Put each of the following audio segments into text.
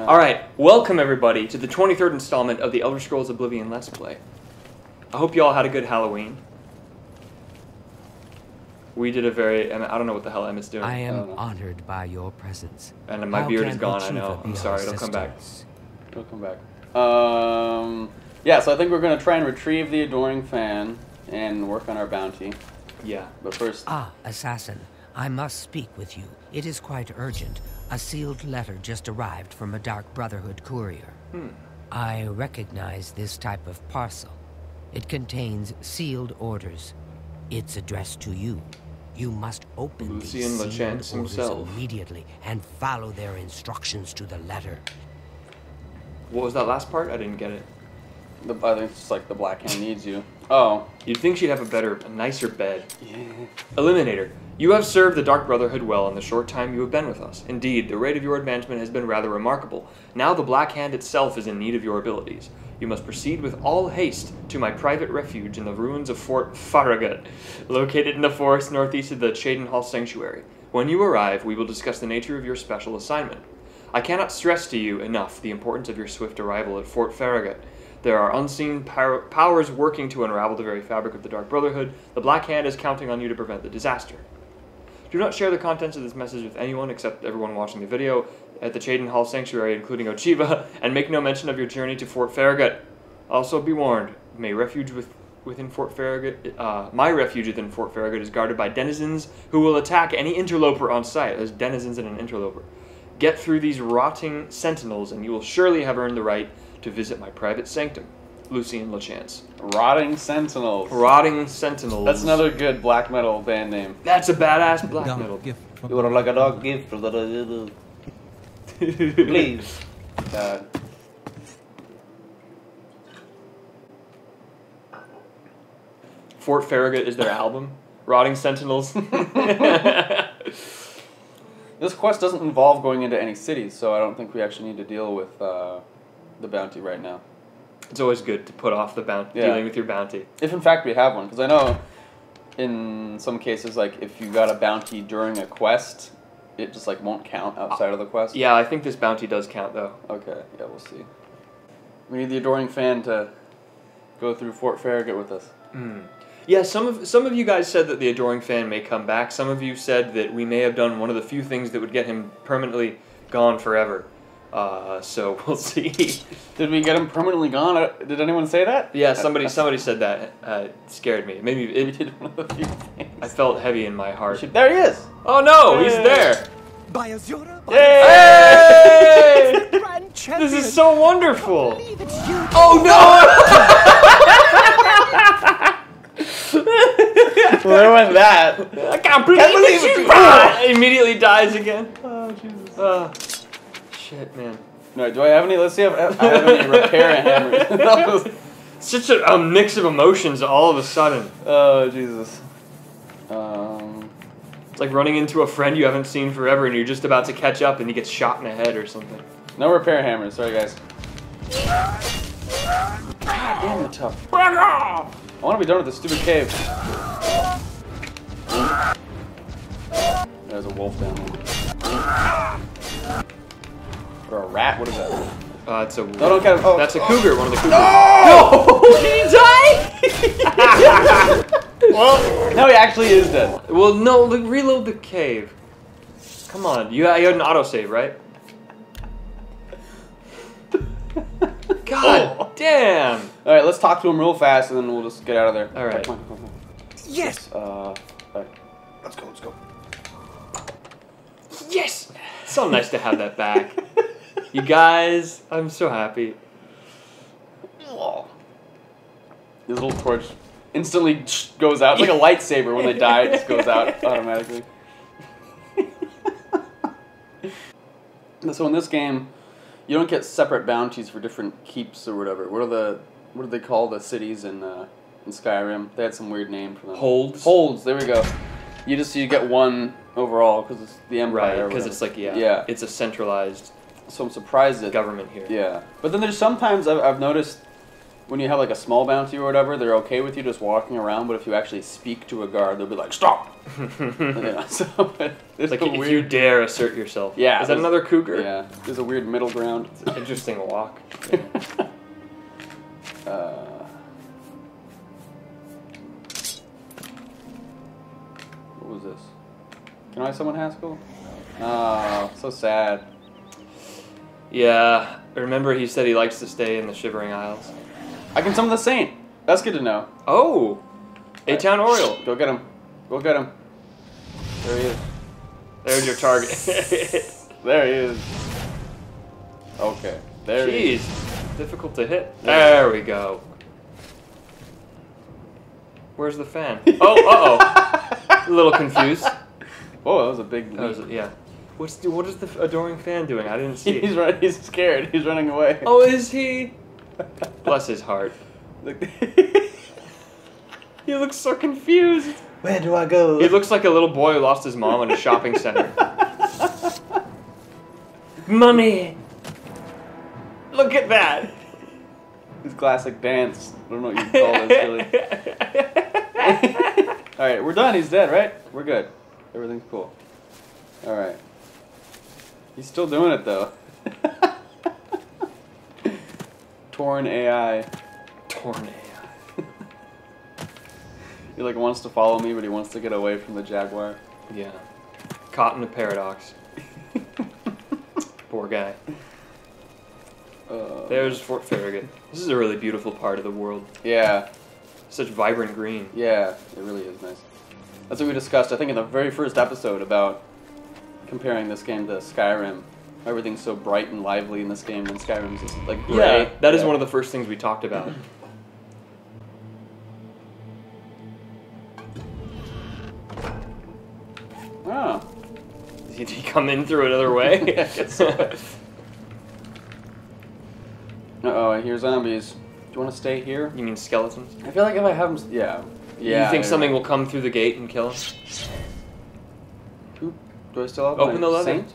Alright, welcome everybody to the 23rd installment of the Elder Scrolls Oblivion Let's Play. I hope you all had a good Halloween. We did a very... I don't know what the hell Emmett's doing. I am honored by your presence. And my beard is gone, I know. I'm sorry, it'll come back. It'll come back. Yeah, so I think we're going to try and retrieve the Adoring Fan and work on our bounty. Yeah, but first... Ah, assassin. I must speak with you. It is quite urgent. A sealed letter just arrived from a Dark Brotherhood courier. I recognize this type of parcel. It contains sealed orders. It's addressed to you. You must open Lucien Lachance himself immediately and follow their instructions to the letter. What was that last part? I didn't get it. I think it's just like the Black Hand needs you. Oh. You'd think she'd have a nicer bed. Yeah. Eliminator. You have served the Dark Brotherhood well in the short time you have been with us. Indeed, the rate of your advancement has been rather remarkable. Now the Black Hand itself is in need of your abilities. You must proceed with all haste to my private refuge in the ruins of Fort Farragut, located in the forest northeast of the Cheydinhal Sanctuary. When you arrive, we will discuss the nature of your special assignment. I cannot stress to you enough the importance of your swift arrival at Fort Farragut. There are unseen powers working to unravel the very fabric of the Dark Brotherhood. The Black Hand is counting on you to prevent the disaster. Do not share the contents of this message with anyone except everyone watching the video at the Cheydinhal Sanctuary, including Ocheeva, and make no mention of your journey to Fort Farragut. Also be warned, my refuge within Fort Farragut is guarded by denizens who will attack any interloper on sight. There's denizens and an interloper. Get through these rotting sentinels, and you will surely have earned the right to visit my private sanctum. Lucien Lachance. Rotting Sentinels. Rotting Sentinels. That's another good black metal band name. That's a badass black metal. Gift. You want to like a dog gift for little... Please. God. Fort Farragut is their album. Rotting Sentinels. This quest doesn't involve going into any cities, so I don't think we actually need to deal with the bounty right now. It's always good to put off the bounty, dealing with your bounty. If in fact we have one, because I know in some cases, like if you got a bounty during a quest, it just like won't count outside of the quest. Yeah, I think this bounty does count though. Okay, yeah, we'll see. We need the Adoring Fan to go through Fort Farragut with us. Yeah, some of you guys said that the Adoring Fan may come back. Some of you said that we may have done one of the few things that would get him permanently gone forever. So we'll see. Did we get him permanently gone? Did anyone say that? Yeah, somebody said that. It scared me. Maybe it did one of the few things. I felt heavy in my heart. There he is! Oh no, he's there! By Azura, by Yay! Hey! This is so wonderful! Oh no! Ruined that. I can't believe it. Immediately dies again. Oh Jesus. Shit, man. No, do I have any? Let's see if I have any repair hammers. Such a mix of emotions all of a sudden. Oh Jesus. It's like running into a friend you haven't seen forever, and you're just about to catch up, and he gets shot in the head or something. No repair hammers. Sorry, guys. Damn, the tough. Back off! I want to be done with this stupid cave. There's a wolf down there. Or a rat? What is that? It's a wolf. No, don't get him. Oh, that's a cougar, one of the cougars. No! Did he die? Well, no, he actually is dead. Well, no, reload the cave. Come on, you had an autosave, right? God damn! All right, let's talk to him real fast, and then we'll just get out of there. All right. Come on, come on, come on. Yes. All right. Let's go. Let's go. Yes. It's so nice to have that back. You guys, I'm so happy. Oh. This little torch instantly goes out. It's like a lightsaber. When they die, it just goes out automatically. So in this game, you don't get separate bounties for different keeps or whatever. What do they call the cities in Skyrim? They had some weird name for them. Holds. Holds. There we go. You get one overall because it's the Empire. Right. Because it's like it's a centralized. So I'm surprised that government here. Yeah, but then there's sometimes I've noticed when you have like a small bounty or whatever, they're okay with you just walking around, but if you actually speak to a guard, they'll be like, stop! Yeah, so, like if weird... you dare assert yourself. Yeah. Is that another cougar? Yeah. There's a weird middle ground. It's an interesting walk. Yeah. What was this? Can I summon Haskell? No. Oh, so sad. Yeah. Remember he said he likes to stay in the Shivering Isles. I can summon the Saint. That's good to know. Oh! A-Town Oriole. Go get him. Go get him. There he is. There's your target. There he is. Okay. There he is. Jeez. Difficult to hit. There we go. Where's the fan? Oh, uh-oh. A little confused. Whoa, that was a big leap. That was, yeah. What is the adoring fan doing? I didn't see. He's right. He's scared. He's running away. Oh, is he? Bless his heart. He looks so confused. Where do I go? He looks like a little boy who lost his mom in a shopping center. Money. Look at that. His classic dance. I don't know what you call this, really. All right, we're done. He's dead, right? We're good. Everything's cool. All right. He's still doing it, though. Torn AI. Torn AI. He, like, wants to follow me, but he wants to get away from the jaguar. Yeah. Caught in a paradox. Poor guy. There's Fort Farragut. This is a really beautiful part of the world. Yeah. Such vibrant green. Yeah, it really is nice. That's what we discussed, I think, in the very first episode about... comparing this game to Skyrim. Everything's so bright and lively in this game, and Skyrim's just like gray. Yeah, that is one of the first things we talked about. Oh. Did he come in through another way? I guess so. Uh-oh, I hear zombies. Do you want to stay here? You mean skeletons? I feel like if I have them... Yeah. Yeah. You think something will come through the gate and kill us? Do I still have open the leather? Saint?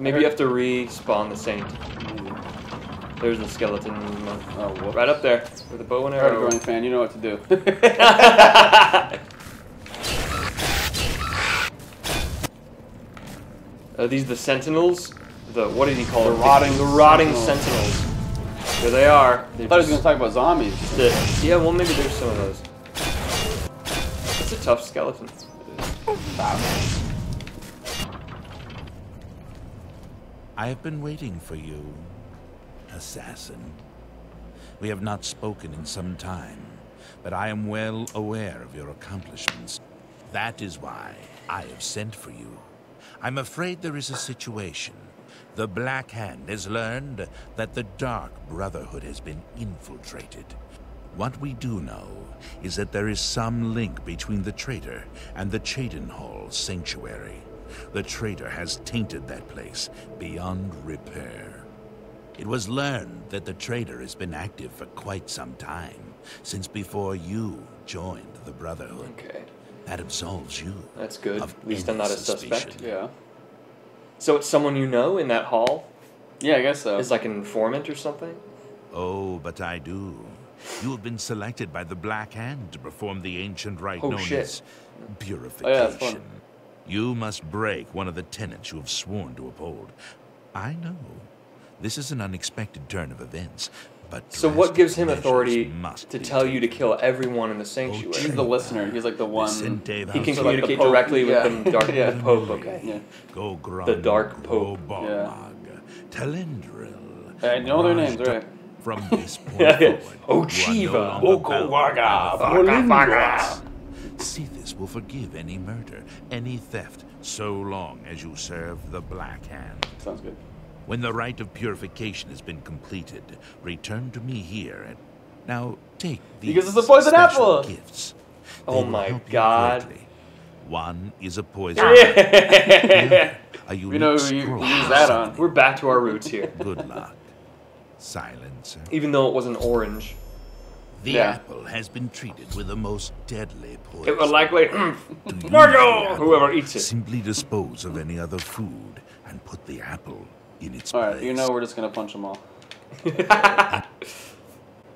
Maybe you have to respawn the Saint. Ooh. There's the skeleton. Oh, whoops. Right up there with the bow and arrow. All right, fan, you know what to do. Are these the sentinels? The what did he call them? The rotting sentinels. There they are. I thought he was going to talk about zombies. Yeah, well maybe there's some of those. It's a tough skeleton. Wow. I have been waiting for you, assassin. We have not spoken in some time, but I am well aware of your accomplishments. That is why I have sent for you. I'm afraid there is a situation. The Black Hand has learned that the Dark Brotherhood has been infiltrated. What we do know is that there is some link between the traitor and the Cheydinhal sanctuary. The traitor has tainted that place beyond repair. It was learned that the traitor has been active for quite some time, since before you joined the Brotherhood. Okay. That absolves you. That's good. At least I'm not a suspect. Yeah. So it's someone you know in that hall? Yeah, I guess so. It's like an informant or something? Oh, but I do. You have been selected by the Black Hand to perform the ancient rite known as purification. Oh, yeah, that's fun. You must break one of the tenets you have sworn to uphold. I know. This is an unexpected turn of events, but... So what gives him authority to tell you to kill everyone in the sanctuary? He's the listener. He's like the one... He can communicate directly with the Dark Pope. Okay. Yeah. The Dark Pope. Yeah. I know their names, right? From this point forward... Ocheeva! Okowaga! Sethis will forgive any murder, any theft, so long as you serve the Black Hand. Sounds good. When the rite of purification has been completed, return to me here and now take these gifts. Oh my God! One is a poison apple. You know who you use that on. We're back to our roots here. Good luck, silencer. Even though it was an orange. The apple has been treated with the most deadly poison. It will likely whoever eats it. Simply dispose of any other food and put the apple in its place. All right, you know we're just going to punch them all.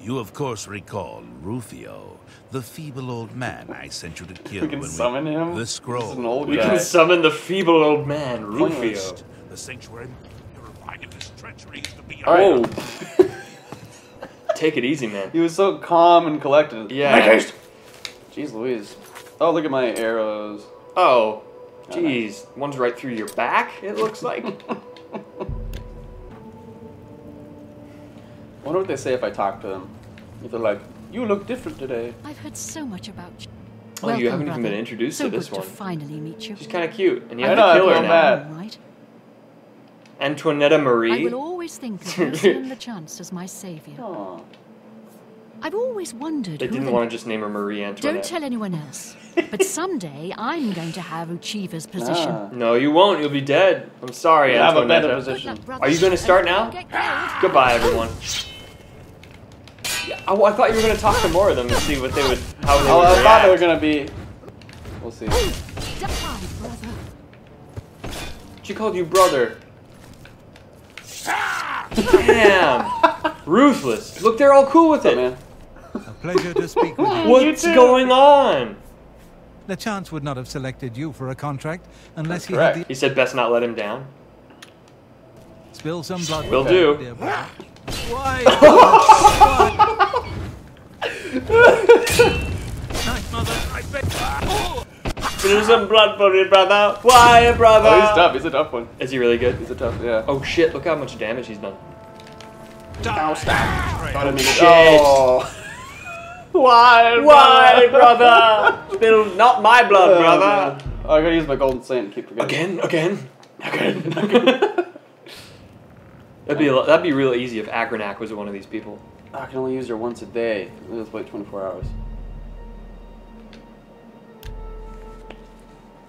You, of course, recall Rufio, the feeble old man I sent you to kill. We can summon him? The scroll. An old guy. Can summon the feeble old man, Rufio. First, the sanctuary. Oh. Take it easy, man. He was so calm and collected. Yeah. Jeez Louise. Oh, look at my arrows. Oh. Jeez. One's right through your back, it looks like. I wonder what they say if I talk to them. If they're like, "You look different today." I've heard so much about you. Oh, welcome, you haven't even been introduced to this one. So good to finally meet you. She's kind of cute, and you have to kill her now. Right? Antoinetta Marie. I will always think of Lucien Lachance as my savior. Aww. I've always wondered. They didn't want to just name her Marie Antoinette. Don't tell anyone else. But someday I'm going to have Ocheeva's position. Ah. No, you won't. You'll be dead. I'm sorry, yeah, Antoinette. I have a better position. Are you going to start now? Goodbye, everyone. Yeah, I thought you were going to talk to more of them and see what they would, how they would react. I thought they were going to be. We'll see. She called you brother. Damn. Ruthless. Look, they're all cool with it. Man. A pleasure to speak with you. What's going on? Lachance would not have selected you for a contract unless he had the... He said best not let him down. Spill some blood. Will do. Why? Nice mother, I bet. Spill some blood for your brother. Why, brother? Oh, he's tough. He's a tough one. Is he really good? He's a tough, yeah. Oh, shit. Look how much damage he's done. Ow, stop. Oh, shit. Oh. Why? Why, brother? Spill not my blood, brother. Oh, I gotta use my golden saint. Keep forgetting. Again. that'd be real easy if Agronak was one of these people. I can only use her once a day. Let's wait 24 hours.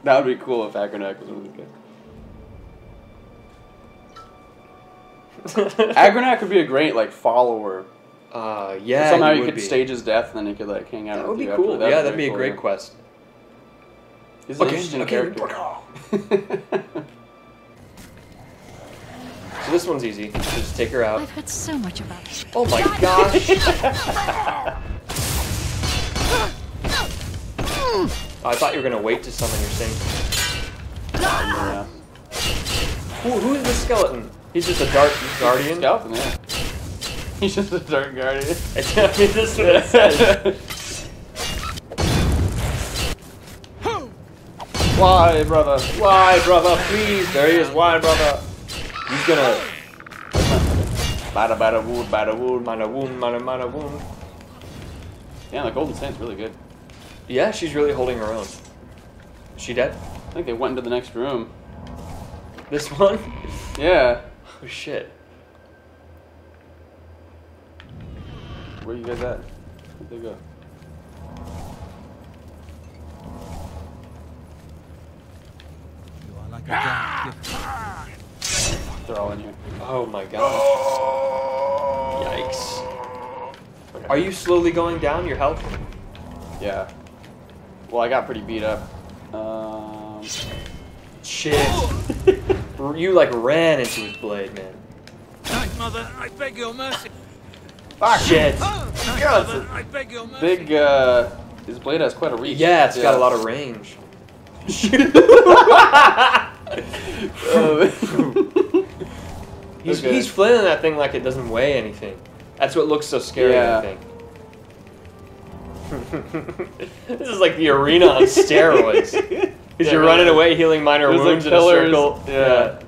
That would be cool if Agronak was one of these guys. Agronak would be a great follower. Yeah. So somehow you could stage his death, and then you could hang out. That would be cool. That. Yeah, that'd be a great quest. He's an interesting character. So this one's easy. Just take her out. I've heard so much about it. Oh my gosh! I thought you were gonna wait to summon your saint. Yeah. Who's the skeleton? He's just a dark guardian. Skeleton, yeah. He's just a dark guardian. He's just a skeleton. Why, brother? Why, brother? Please. There he is. Why, brother? He's gonna. Bada bada wound, bada wound, mana wound, mana mana wound. Yeah, the golden sand's really good. Yeah, she's really holding her own. Is she dead? I think they went into the next room. This one? Yeah. Oh shit. Where you guys at? Where'd they go? You are like a gift. They're all in here. Oh my god. Yikes. Okay. Are you slowly going down your health? Yeah. Well, I got pretty beat up. Shit. You ran into his blade, man. Nice mother, I beg your mercy. Fuck! Shit! God, big, his blade has quite a reach. Yeah, it's got a lot of range. He's flailing that thing like it doesn't weigh anything. That's what looks so scary, I think. This is like the arena on steroids. Because you're running away, healing minor wounds in a circle. Yeah.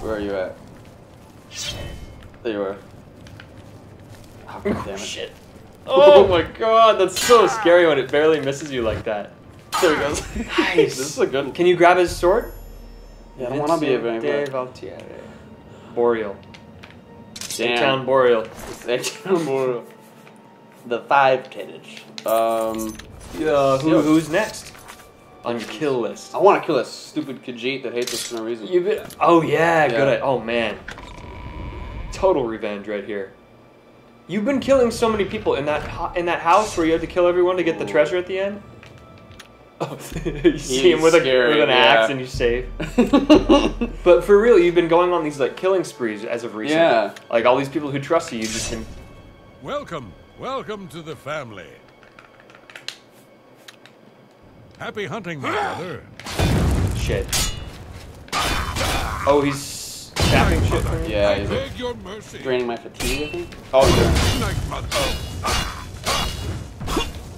Where are you at? There you are. Oh, damn it. Shit. Oh my god, that's so scary when it barely misses you like that. There he goes. Nice. This is a good one. Can you grab his sword? Yeah, I don't want to be a Valtieri. Boreal. Sanctown Boreal. Sanctown Boreal. The 5-10-ish. Who's next? On your kill list. I want to kill a stupid Khajiit that hates us for no reason. Good. Oh man. Total revenge right here. You've been killing so many people in that house where you had to kill everyone to get the treasure at the end. Oh, you see him with an axe and you save. But for real, you've been going on these killing sprees as of recently. Yeah. All these people who trust you, you've just been Welcome. Welcome to the family. Happy hunting, my brother. Shit. Oh, he's tapping shit for me? Yeah, he's like draining my fatigue, I think. Oh,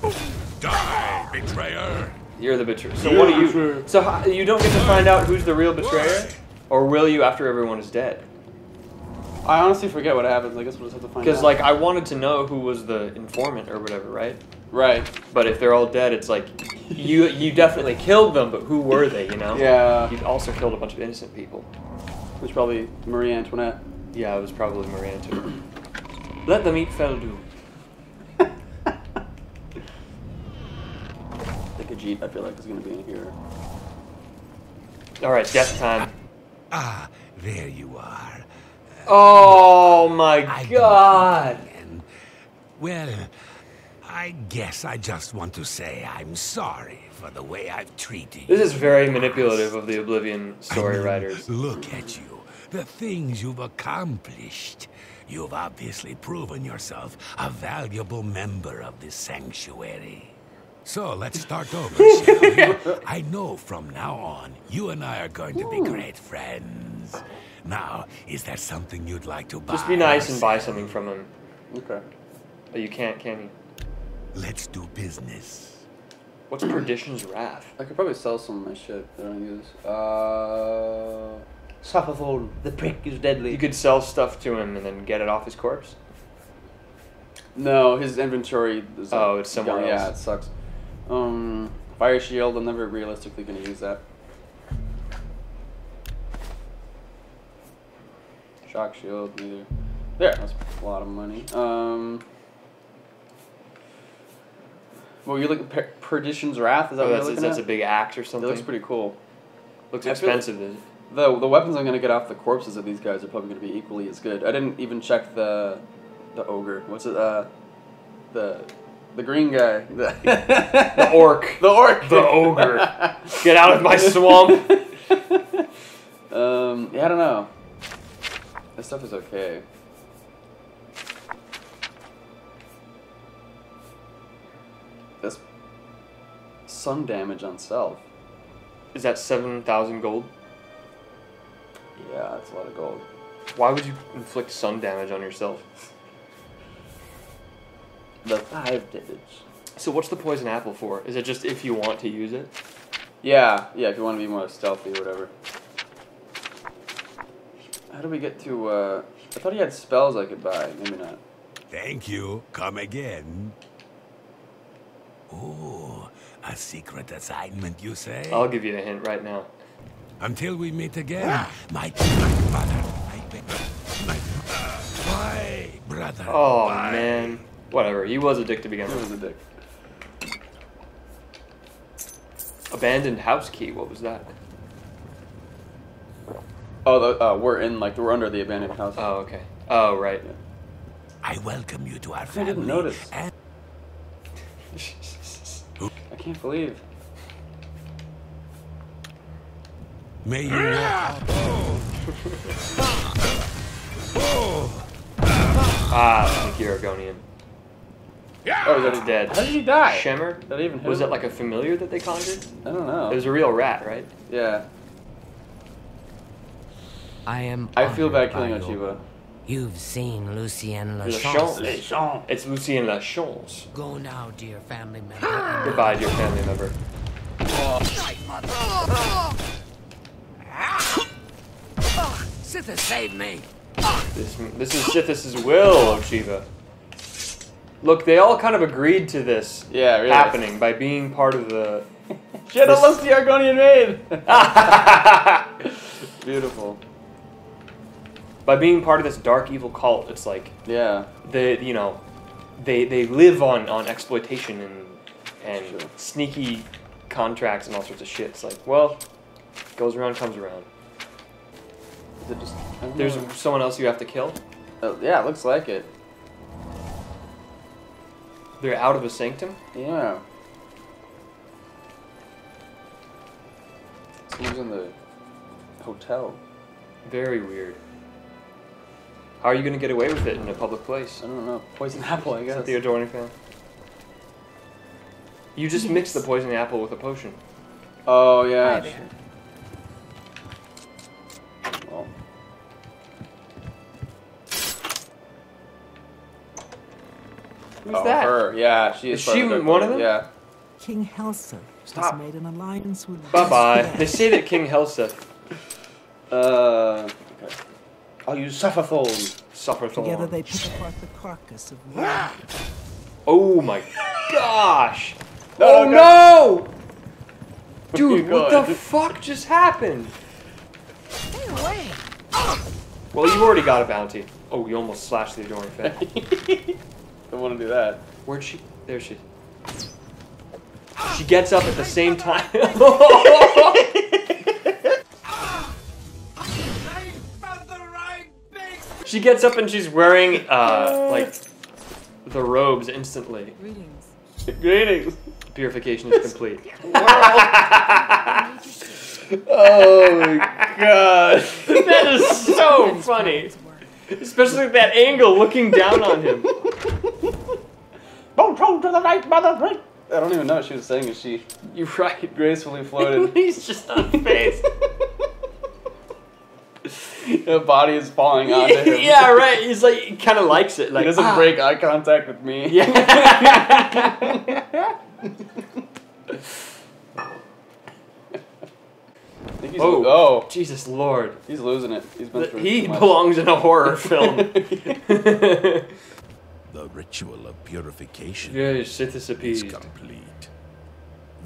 you're... Die, betrayer. You're the betrayer. So what are you... So you don't get to find out who's the real betrayer? Or will you after everyone is dead? I honestly forget what happens. I guess we'll just have to find out. Because, like, I wanted to know who was the informant or whatever, right? Right. But if they're all dead, it's like, you definitely killed them, but who were they, you know? Yeah. You also killed a bunch of innocent people. It was probably Marie Antoinette. Yeah, it was probably Marie Antoinette. Let the meat fell do. The Khajiit, I feel like, is going to be in here. All right, death time. Ah, there you are. Oh my God! Well, I guess I just want to say I'm sorry for the way I've treated you. This is very manipulative of the Oblivion story writers. Look at you, the things you've accomplished. You've obviously proven yourself a valuable member of this sanctuary. So let's start over, shall we? I know from now on, you and I are going to be great friends. Now, is there something you'd like to buy? Just be nice and buy something from him. Okay. But you can't, can you? Let's do business. What's Perdition's Wrath? I could probably sell some of my shit that I don't use. Suffophone, the prick is deadly. You could sell stuff to him and then get it off his corpse? No, his inventory is... Oh, it's somewhere else. Yeah, it sucks. Fire shield, I'm never realistically going to use that. Shock shield, neither. There, that's a lot of money. Well, you look at Perdition's Wrath. Is that what you're that's at? A big axe or something. It looks pretty cool. Looks expensive. Like the weapons I'm gonna get off the corpses of these guys are probably gonna be equally as good. I didn't even check the ogre. What's it? The green guy. The orc. The orc. The ogre. Get out of my swamp. Yeah, I don't know. This stuff is okay. That's some damage on self. Is that 7,000 gold? Yeah, that's a lot of gold. Why would you inflict sun damage on yourself? The 5 damage. So what's the poison apple for? Is it just if you want to use it? Yeah, yeah, if you want to be more stealthy or whatever. How do we get to, I thought he had spells I could buy. Maybe not. Thank you. Come again. Ooh, a secret assignment, you say? I'll give you a hint right now. Until we meet again, my brother. Oh, man. Whatever. He was a dick to begin with. He was a dick. Abandoned house key. What was that? Oh, we're in, like, we're under the abandoned house. Oh, okay. Oh, right. Yeah. I welcome you to our family. I didn't notice. I can't believe. May you walk out. Ah, the Argonian. Yeah. Oh, he's already dead. How did he die? Shemmer? That even hit him? That, like, a familiar that they conjured? I don't know. It was a real rat, right? Yeah. I feel bad killing Ocheeva. You've seen Lucien Lachance. It's Lucien Lachance. Go now, dear family member. Goodbye, dear family member. Sithis, save me. This is Sithis' will, Ocheeva. Look, they all kind of agreed to this happening by being part of the... Shit, I love the Argonian maid! Beautiful. By being part of this dark evil cult, it's like you know, they live on exploitation and sneaky contracts and all sorts of shit. It's like, well, goes around, comes around. Is it just, there's someone else you have to kill? Yeah, it looks like it. They're out of a sanctum? Yeah. Someone's in the hotel. Very weird. How are you going to get away with it in a public place? I don't know. Poison apple, I guess. Is that the Adorning fan? You just mix the poison apple with a potion. Oh, yeah. Right. Well. Who's that? Her. Yeah, she is she one of them? Yeah. King Helseth has made an alliance with... Bye-bye. They say that King Helseth... okay. I'll use Sufferthorn. Sufferthorn. Together they pick apart the carcass of one. Oh my gosh! Oh no! Dude, what the fuck just happened? Stay away. Well, you already got a bounty. Oh, you almost slashed the Adoring Fan. Don't want to do that. Where'd she? There she. She gets up at the same time. She gets up and she's wearing like the robes instantly. Greetings. Greetings. Purification is complete. Oh my god. That is so funny. Especially that angle looking down on him. Bonjour to the night, mother. I don't even know what she was saying. Is she? You're right. Gracefully floated. He's just on face. The body is falling onto him. Yeah, right. He's like, he kind of likes it. Like, he doesn't break eye contact with me. Yeah. I think he's oh, Jesus Lord. He's losing it. He's been through He belongs in a horror film. The ritual of purification is complete.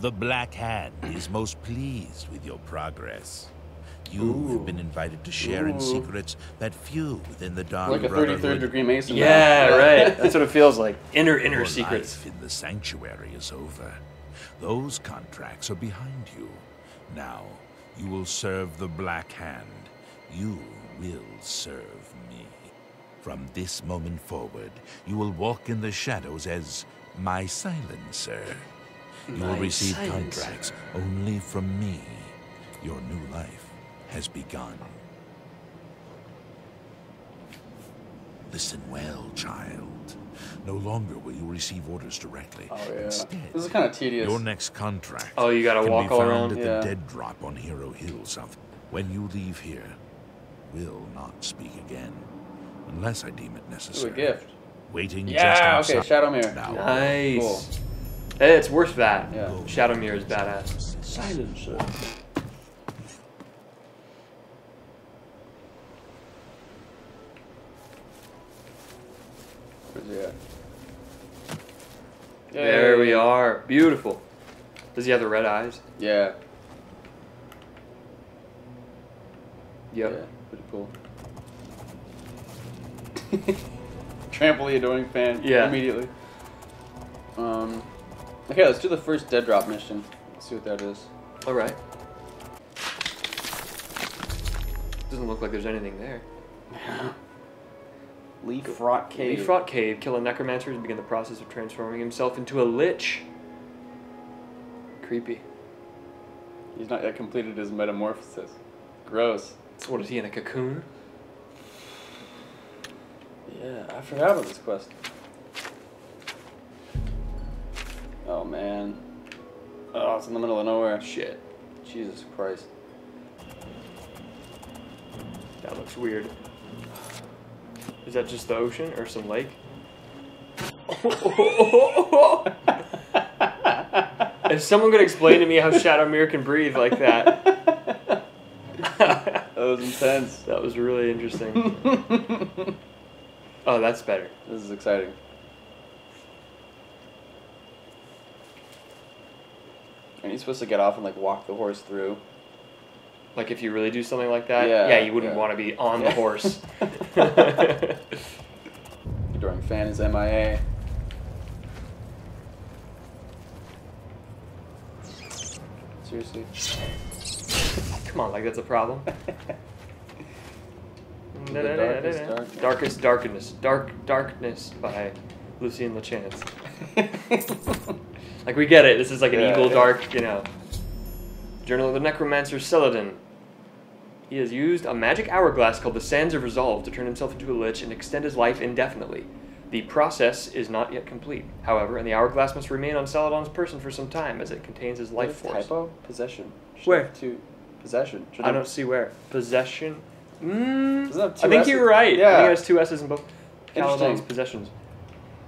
The Black Hand is most pleased with your progress. You have been invited to share in secrets that few within the Dawn Brotherhood. Like a 33rd degree Mason. Yeah, right. That's what it feels like. Inner your secrets. Life in the sanctuary is over. Those contracts are behind you. Now, you will serve the Black Hand. You will serve me. From this moment forward, you will walk in the shadows as my silencer. You will receive contracts only from me. Your new life has begun. Listen well, child. No longer will you receive orders directly. Oh, yeah. Instead, this is kind of tedious. Your next contract can walk be found at the Dead Drop on Hero Hill South. When you leave here, will not speak again, unless I deem it necessary. Ooh, a gift. Waiting just outside. Okay, Shadowmere. Now. Nice. Cool. Hey, it's worth that. Yeah. Shadowmere is badass. Silencer. Yeah. There we are. Beautiful. Does he have the red eyes? Yeah. Yep. Yeah, pretty cool. Trample the Adoring Fan. Yeah. Immediately. Okay, let's do the first Dead Drop mission. Let's see what that is. Alright. Doesn't look like there's anything there. Leafrot Cave. Leafrot Cave. Kill a necromancer and begin the process of transforming himself into a lich. Creepy. He's not yet completed his metamorphosis. Gross. So what is he, in a cocoon? Yeah, I forgot about this quest. Oh, man. Oh, it's in the middle of nowhere. Shit. Jesus Christ. That looks weird. Is that just the ocean or some lake? If someone could explain to me how Shadowmere can breathe like that. That was intense. That was really interesting. Oh, that's better. This is exciting. Aren't you supposed to get off and like walk the horse through? Like if you really do something like that? Yeah, you wouldn't want to be on the horse. The Adoring Fan is MIA. Seriously. Come on, like that's a problem. Darkest Darkness. Darkness by Lucien Lachance. Like we get it, this is like an evil dark, you know. Journal of the Necromancer Celedaen. He has used a magic hourglass called the Sands of Resolve to turn himself into a lich and extend his life indefinitely. The process is not yet complete, however, and the hourglass must remain on Celedaen's person for some time, as it contains his life force. Typo? Possession. Should where? To possession. Should I don't see where. Possession? I think you're right. Yeah. I think it has two S's in both Celedaen's possessions.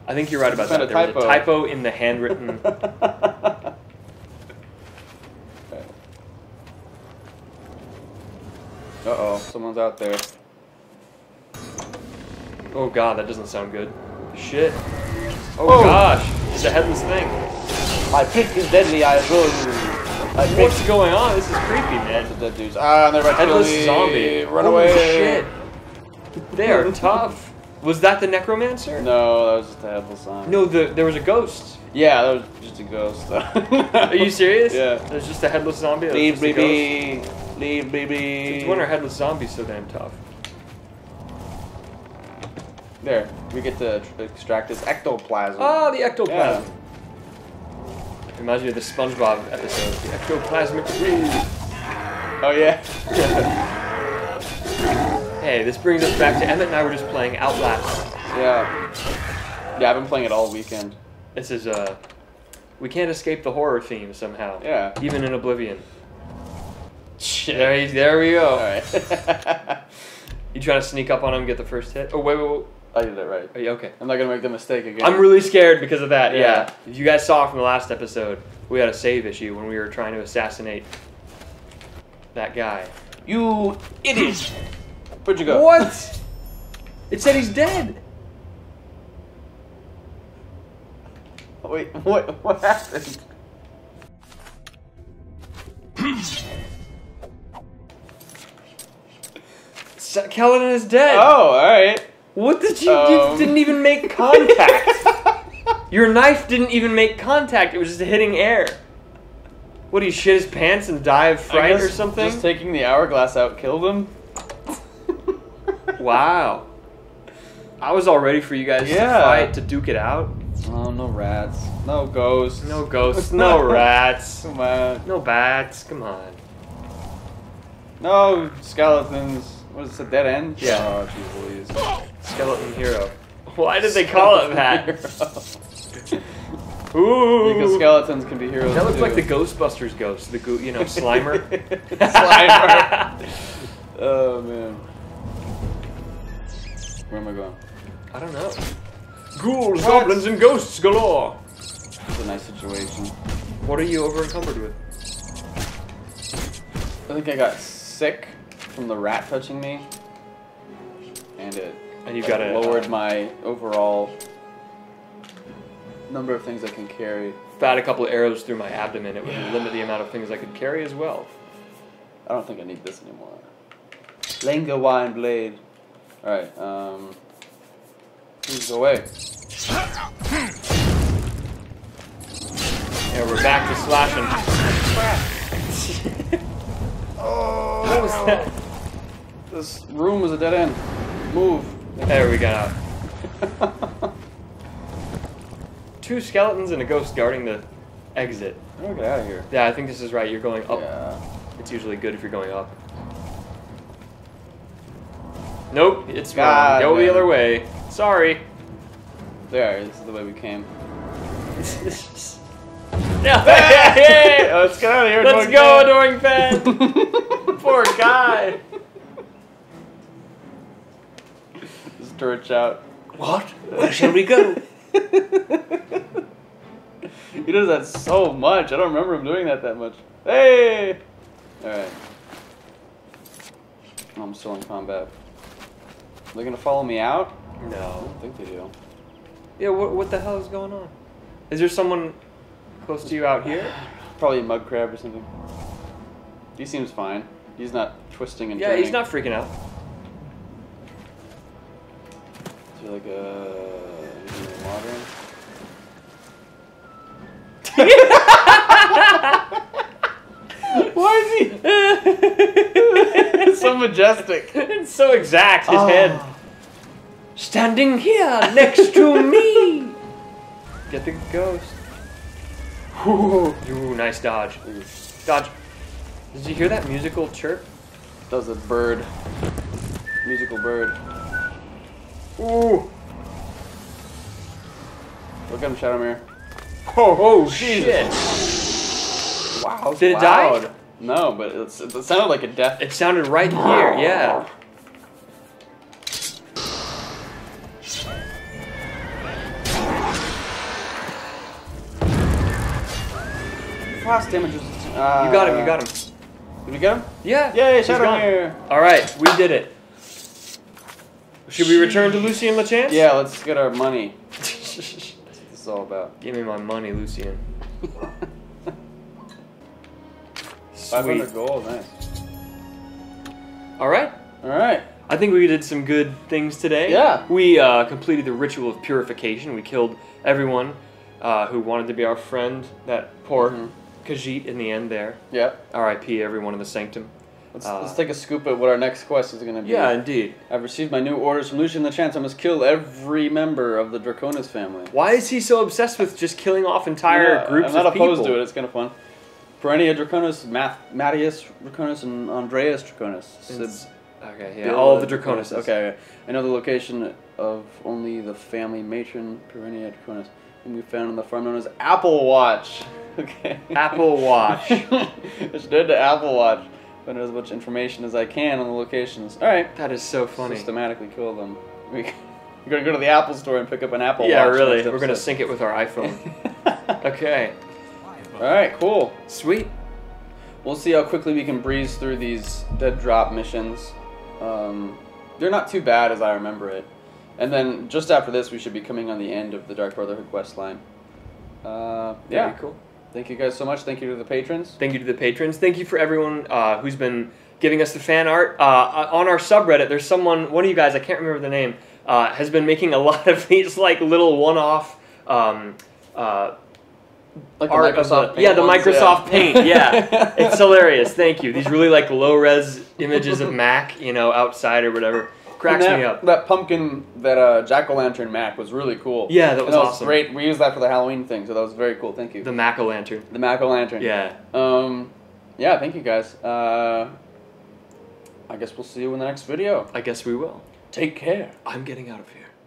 I think you're right about that. There was a typo in the handwritten... Uh-oh, someone's out there. Oh god, that doesn't sound good. Shit. Oh, oh gosh, it's a headless thing. My pick is deadly, I will. What's going on? This is creepy, man. It's a dead dude. Ah, they're about to kill me. Headless zombie. Run away. Shit. They are tough. Was that the necromancer? No, that was just a headless zombie. No, there was a ghost. Yeah, that was just a ghost. Are you serious? Yeah. There's just a headless zombie? Leave me be. Leave me be. When are headless zombies so damn tough? There, we get to extract this ectoplasm. Oh, the ectoplasm. Yeah. Reminds me of the SpongeBob episode. The ectoplasmic breeze. Oh, yeah. Hey, this brings us back to Emmett and I were just playing Outlast. Yeah. Yeah, I've been playing it all weekend. This is, we can't escape the horror theme somehow. Yeah. Even in Oblivion. There we go. All right. You trying to sneak up on him and get the first hit? Oh, wait. I did it right. Are you okay? I'm not going to make the mistake again. I'm really scared because of that, yeah. You guys saw from the last episode, we had a save issue when we were trying to assassinate that guy. You idiot! Where'd you go? What? It said he's dead! Wait, what happened? Celedaen is dead. Oh, alright. What did you do? It didn't even make contact. Your knife didn't even make contact. It was just hitting air. What, did he shit his pants and die of fright or something? Just taking the hourglass out killed him? Wow. I was all ready for you guys to fight, to duke it out. Oh, no rats. No ghosts. No ghosts. No rats. Come on. No bats. Come on. No skeletons. Was this a dead end? Yeah. Oh, geez, Skeleton Hero. Why did they call it that? Ooh. Because skeletons can be heroes. That looks like the Ghostbusters ghost. The you know, Slimer. Slimer. Oh man. Where am I going? I don't know. Ghouls, goblins, and ghosts galore. It's a nice situation. What are you over encumbered with? I think I got sick from the rat touching me, and it lowered my overall number of things I can carry. If I had a couple of arrows through my abdomen, it would limit the amount of things I could carry as well. I don't think I need this anymore. Lenga wine blade. All right, please go away. Yeah, we're back to slashing. Oh, what was that? This room was a dead end. Move. There we got out. Two skeletons and a ghost guarding the exit. I'm gonna get out of here. Yeah, I think this is right. You're going up. Yeah. It's usually good if you're going up. Nope, it's wrong. Go the other way. Sorry. There, this is the way we came. Hey! Oh, let's get out of here. Let's go, Adoring Fan! Poor guy. Just torch out. What? Where shall we go? He does that so much. I don't remember him doing that much. Hey! Alright. I'm still in combat. Are they gonna follow me out? No. I don't think they do. Yeah, what the hell is going on? Is there someone close to you out here? Probably a mud crab or something. He seems fine. He's not twisting and turning. He's not freaking out. Is there like a water? Why is he so majestic? It's so exact, his head. Standing here next to me. Get the ghost. Ooh, nice dodge. Dodge. Did you hear that musical chirp? That was a bird. Musical bird. Ooh! Welcome, Shadowmere. Oh shit! Wow, did it die? No, but it sounded like a death. It sounded right here, yeah. Blast damage is... you got him, you got him. Did you get him? Yeah. Yay, Shadowmere! Alright, we did it. Should we return to Lucien Lachance? Yeah, let's get our money. This is all about. Give me my money, Lucien. 500 gold, nice. Alright. Alright. I think we did some good things today. Yeah. We completed the ritual of purification. We killed everyone who wanted to be our friend. That poor Khajiit in the end there. Yeah. R.I.P. everyone in the sanctum. Let's take a scoop at what our next quest is going to be. Yeah, indeed. I've received my new orders from Lucien Lachance. I must kill every member of the Draconis family. Why is he so obsessed with just killing off entire groups of people? I'm not opposed to it. It's kind of fun. Perenia Draconis, Matthias Draconis, and Andreas Draconis. Okay, yeah, all the Draconis. Okay, I know the location of only the family matron, Perenia Draconis, whom we found on the farm known as Apple Watch. Okay. Apple Watch. It's dead to Apple Watch. Find as much information as I can on the locations. All right. That is so funny. Systematically kill them. We're going to go to the Apple store and pick up an Apple Watch. Yeah, really. We're going to sync it with our iPhone. Okay. All right, cool. Sweet. We'll see how quickly we can breeze through these dead drop missions. They're not too bad as I remember it. And then just after this, we should be coming on the end of the Dark Brotherhood quest line. Yeah. Cool. Thank you guys so much. Thank you to the patrons. Thank you to the patrons. Thank you for everyone who's been giving us the fan art. On our subreddit, there's someone, one of you guys, I can't remember the name, has been making a lot of these like little one-off like art the Microsoft Paint. Yeah, the Microsoft Paint. Yeah, it's hilarious. Thank you. These really like low-res images of Mac, you know, outside or whatever. Cracks me up. That pumpkin, that jack-o'-lantern Mac was really cool. Yeah, that was awesome. Great. We used that for the Halloween thing, so that was very cool. Thank you. The Mac-o'-lantern. The Mac-o'-lantern. Yeah. Yeah, thank you guys. I guess we'll see you in the next video. I guess we will. Take care. I'm getting out of here.